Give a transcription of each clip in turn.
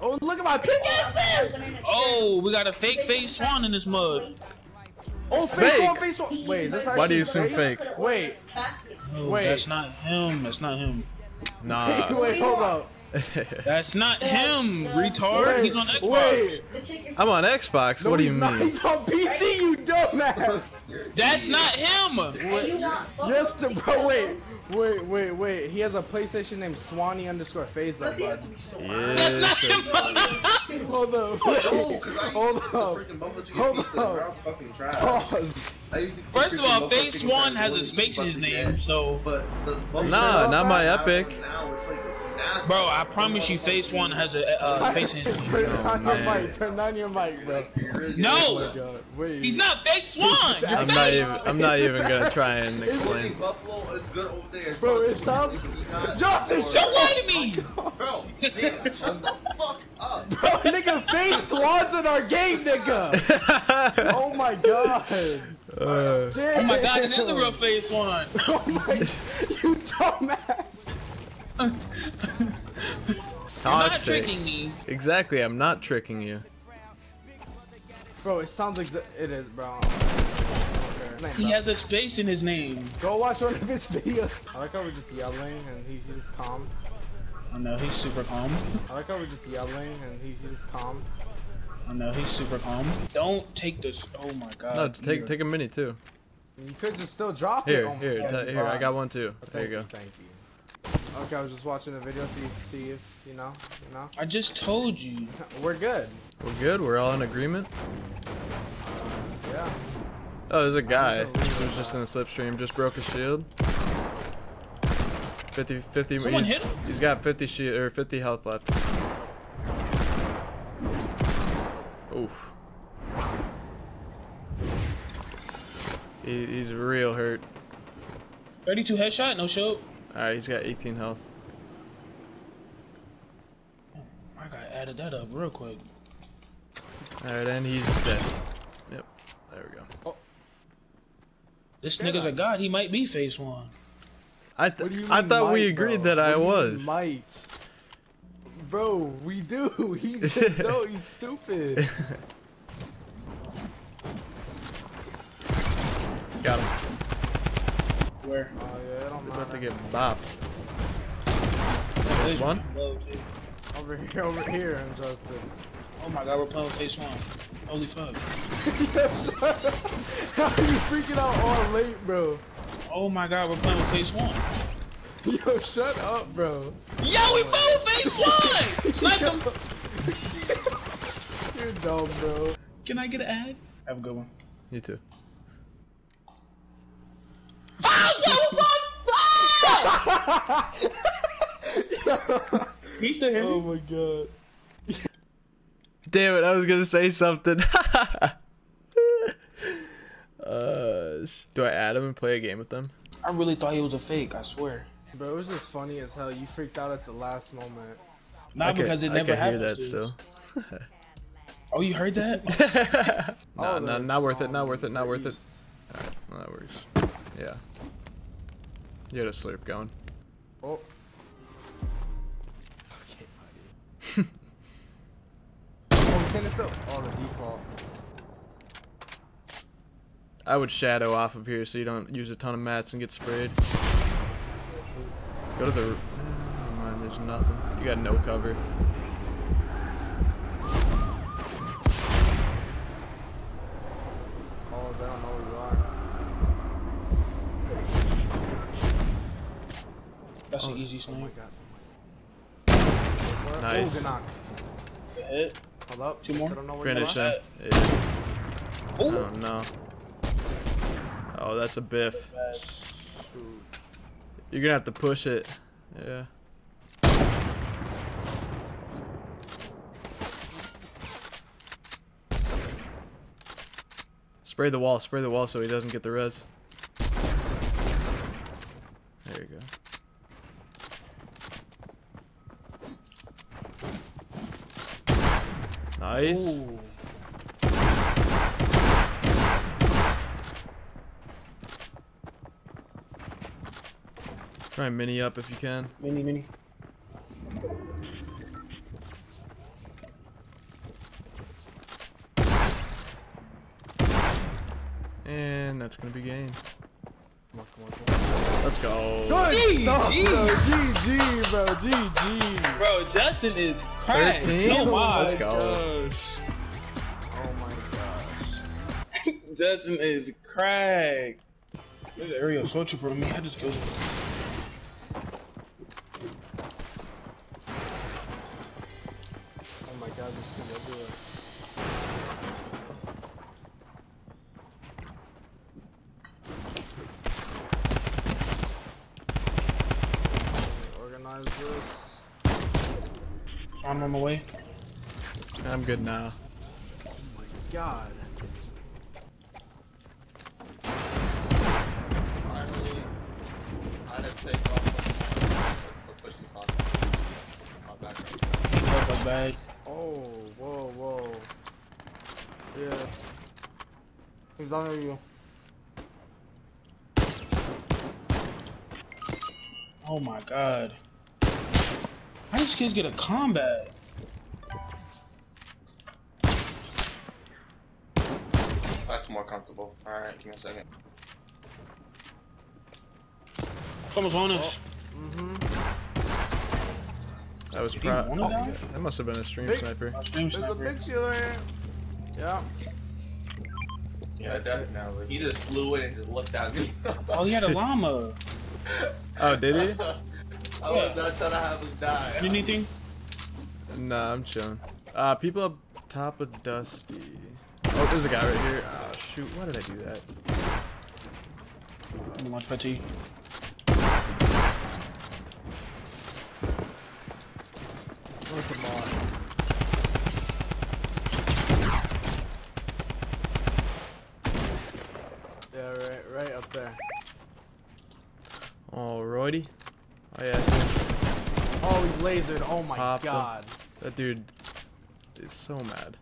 Oh, look at my pickaxe! Oh, we got a fake FaZe Swan in this mug. Oh, FaZe Swan, FaZe Swan. Wait, that's actually... Why do you assume fake? Wait. No, wait. That's not him. That's not him. Nah. Wait, hold up. That's not him, retard. Wait, he's on Xbox. Wait. I'm on Xbox? No, what do you mean? Not, he's on PC, you dumbass. That's not him. Yes, bro, wait. Wait. He has a PlayStation named Swanee _ FaZe though, bud. That's not him. Hold up. Hold up. First of all, FaZe Swan has a space in his name, so... Nah, not my Epic. Bro, I promise you FaZe Swan has a face in his name. Turn on your mic, bro. No! He's not FaZe Swan! I'm not even gonna try and explain. Bro, it sounds... Justin, don't lie to me! Bro, damn, shut the fuck up! Bro, nigga, FaZe Swan's in our game, nigga! Oh my god! Oh my god, it is a real FaZe Swan! Oh my... You dumbass! You're not tricking me. Exactly, I'm not tricking you. Bro, it sounds like it is, bro. He has a space in his name. Go watch one of his videos. I like how we're just yelling and he's just calm. I know, he's super calm. I like how we're just yelling and he's just calm. I know, he's super calm. Don't take this. Oh my god. No, take a mini too. You could just still drop it. Here, I got one too. There you go. Thank you. Okay, I was just watching the video so you can see if, you know. I just told you. We're good. We're good? We're all in agreement? Yeah. Oh, there's a guy who's just in the slipstream, just broke his shield. 50, someone hit him? He's got 50 shield, or 50 health left. Oof. He's real hurt. 32 headshot, no shield. Alright, he's got 18 health. I gotta add that up real quick. Alright, and he's dead. Yep, there we go. Oh. This nigga's a god, he might be FaZe Swan. I thought we agreed that I was. Might. Bro, we do. He just no, he's stupid. Got him. Where? Oh yeah, I don't know. About to get bopped. There's one? Over here, I'm Justin. Oh my god, we're playing with FaZe Swan. Holy fuck. How are you freaking out all late, bro? Oh my god, we're playing with FaZe Swan. Yo, shut up, bro. Yo, we playing with FaZe Swan! Like you're dumb, bro. Can I get an ad? Have a good one. You too. He's still here. Oh my god. Damn it, I was gonna say something. Do I add him and play a game with them? I really thought he was a fake, I swear. Bro, it was just funny as hell. You freaked out at the last moment. Not because it never happened. I can hear that still. Oh, you heard that? No, not worth it. Alright, well, that works. Yeah. You had a slurp going. Oh. Okay, buddy. Oh, he's standing still. Oh, the default. I would shadow off of here so you don't use a ton of mats and get sprayed. Go to the... Never mind, there's nothing. You got no cover. Oh, they don't know where you are. That's an easy snipe. Oh my god. Nice. Good knock. Hit. Hold up. Two more. Finish that. Oh no. Oh, that's a biff. You're gonna have to push it. Yeah. Spray the wall so he doesn't get the res. There you go. Nice. Ooh. Try and mini up if you can. Mini. It's gonna be game. Come on, come on, come on. Let's go. Good stuff, bro. GG, bro. GG. Bro, Justin is cracked. 13? Oh my Let's go. Gosh. Oh my gosh. Justin is cracked. There's an area of culture for me. I just go. Oh my god, this thing everywhere. Organize this. I'm on my way. I'm good now. Oh my god. Oh, whoa, whoa. Yeah. He's down on you. Oh my god. How these kids get a combat? That's more comfortable. Alright, give me a second. Someone's on us. Oh. Mm-hmm. That was probably that must have been a stream sniper. There's a big killer. Yeah. Yeah, definitely. He just flew in and just looked at me. Oh, he had a llama. Oh, did he? I was not trying to have us die. Anything? Nah, I'm chilling. People up top of Dusty. Oh, there's a guy right here. Oh shoot, why did I do that? I'm gonna watch my T. That's a mod. Yeah, right up there. Alrighty. Oh, yes. Oh, he's lasered. Oh, my Popped God. Him. That dude is so mad.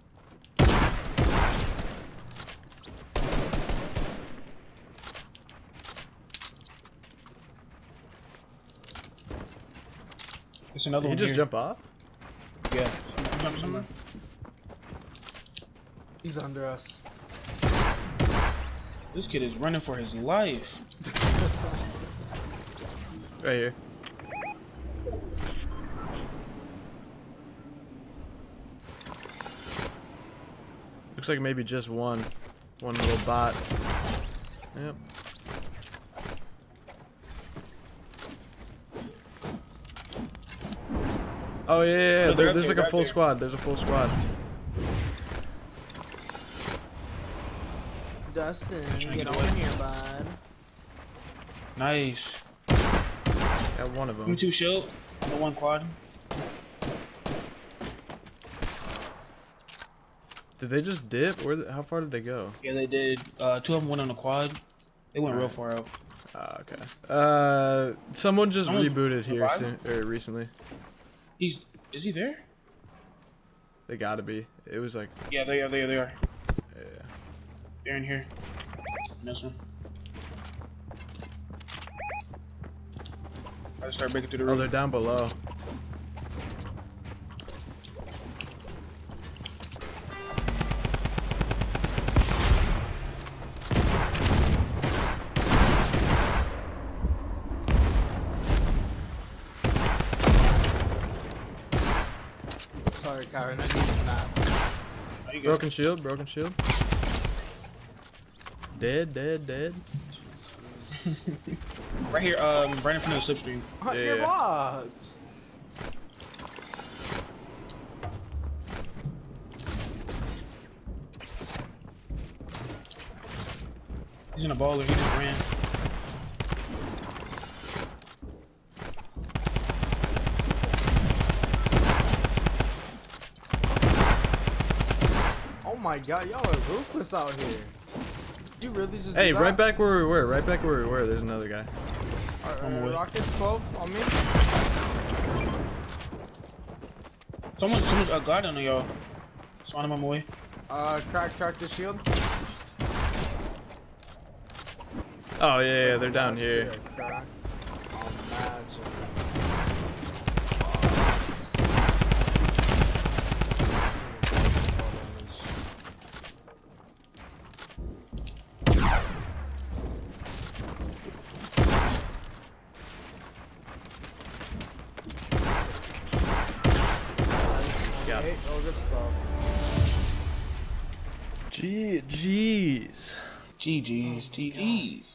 There's another one. Did he just jump off? Yeah. Somewhere. He's under us. This kid is running for his life. Right here. Looks like maybe just one little bot. Yep. Oh yeah, yeah. There's like a full squad. There's a full squad. Dustin, get on here, bud. Nice. Got one of them. You two shield. On the one quad. Did they just dip? Or how far did they go? Yeah, they did. Two of them went on the quad. They went real far out. Ah, okay. Someone just rebooted here recently. Is he there? They gotta be. It was like... Yeah, they are. Yeah. They're in here. And this one. I just start breaking through the roof. Oh, they're down below. Sorry, Karen, I need some mats. Broken shield, broken shield. Dead. Right here, right in front of the slipstream. Hunt your box! He's in a baller, he just ran. Oh my god, y'all are ruthless out here. You really just Hey, right back where we were, there's another guy. Rockets 12 on me. Someone's a guard on y'all. Swan him on my way. Crack the shield. Oh yeah, they're down here. hate. Oh, good stuff. Jeez. GG's.